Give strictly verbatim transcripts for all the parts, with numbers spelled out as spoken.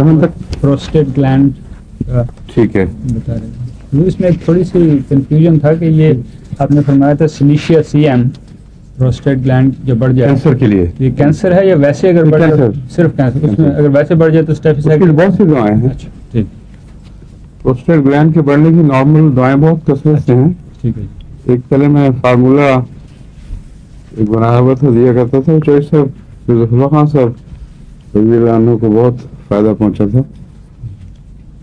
कहाँ तक? Prostate gland. ठीक है, बता रहे इसमें थोड़ी सी कंफ्यूजन था कि ये आपने फरमाया था सिलिशिया सीएम प्रोस्टेट ग्लैंड जो बढ़ जाए कैंसर के लिए, ये कैंसर है या वैसे अगर बढ़ जाए? सिर्फ कैंसर, उसमें अगर वैसे बढ़ जाए तो स्टेफिसाइड बहुत सी दवाएं हैं। अच्छा ठीक, प्रोस्टेट ग्लैंड के बढ़ने की नॉर्मल दवाएं बहुत कसरत से हैं। ठीक है, एक पहले मैं फार्मूला एक बनाया हुआ था, दिया करता था चौधरी साहब, रिजल्ला खान साहब को बहुत फ़ायदा पहुंचा था।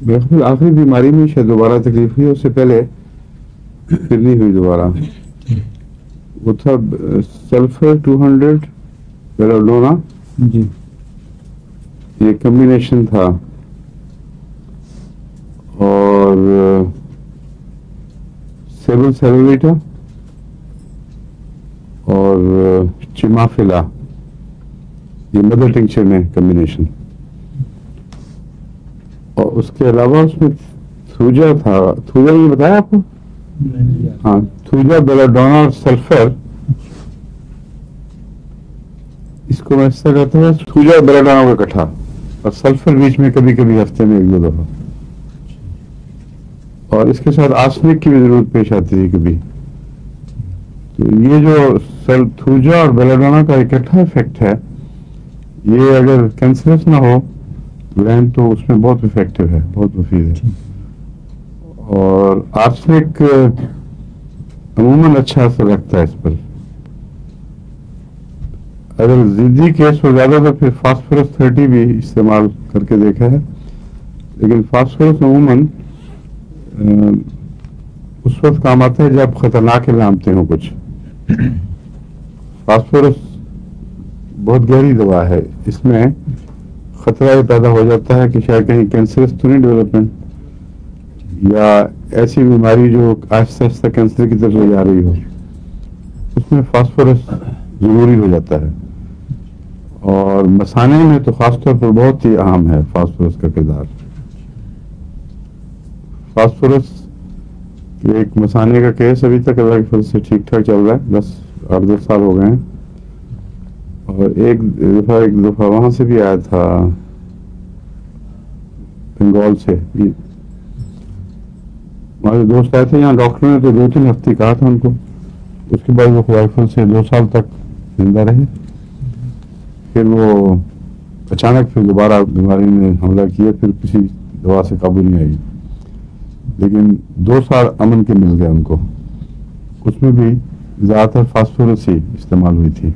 बिल्कुल आखिरी बीमारी में शायद दोबारा तकलीफ हुई, उससे पहले फिर नहीं हुई दोबारा। वो था सल्फर टू हंड्रेड बेलाडोना, ये कम्बिनेशन था। और सेबल सेरुलाटा और चिमाफिला, ये मदर टिंचर में कम्बिनेशन। और उसके अलावा उसमें थूजा था, थूजा ये बताया आपको? हाँ, थूजा बेलाडोना और सल्फर, इसको मैं ऐसा कहता हूँ थूजा बेलाडोना का इकट्ठा और सल्फर बीच में कभी कभी हफ्ते में एक दो दफा, और इसके साथ आर्सेनिक की भी जरूरत पेश आती है कभी। तो ये जो सल थूजा और बेलाडोना का इकट्ठा इफेक्ट है, ये अगर कैंसरस ना हो ग्लैंड तो उसमें बहुत इफेक्टिव है, बहुत मुफीद है। और आर्सेनिक अमूमन अच्छा असर रखता है इस पर। अगर जिद्दी केस हो ज़्यादा तो फिर फास्फोरस थर्टी भी इस्तेमाल करके देखा है, लेकिन फास्फोरस अमूमन उस वक्त काम आता है जब खतरनाक इलामते हों कुछ। फास्फोरस बहुत गहरी दवा है, इसमें खतरा ये पैदा हो जाता है कि शायद कहीं कैंसरस तो नहीं डेवलपमेंट, या ऐसी बीमारी जो आहिस्ता आहिस्ता कैंसर की तरफ ले जा रही हो, उसमें फास्फोरस ज़रूरी हो जाता है। और मसाने में तो ख़ासतौर पर बहुत ही अहम है फास्फोरस का किरदार। फास्फोरस के एक मसाने का केस अभी तक अल्लाह के फल से ठीक ठाक चल रहा है, दस आठ दस साल हो गए हैं। और एक दफा एक दफा वहां से भी आया था, बंगाल से हमारे दोस्त आए थे यहाँ, डॉक्टर ने तो दो तीन हफ्ते कहा था उनको, उसके बाद वो खुदाफल से दो साल तक जिंदा रहे। फिर वो अचानक फिर दोबारा बीमारी ने हमला किया, फिर किसी दवा से काबू नहीं आई, लेकिन दो साल अमन के मिल गए उनको। उसमें भी ज़्यादातर फास्फोरस ही इस्तेमाल हुई थी।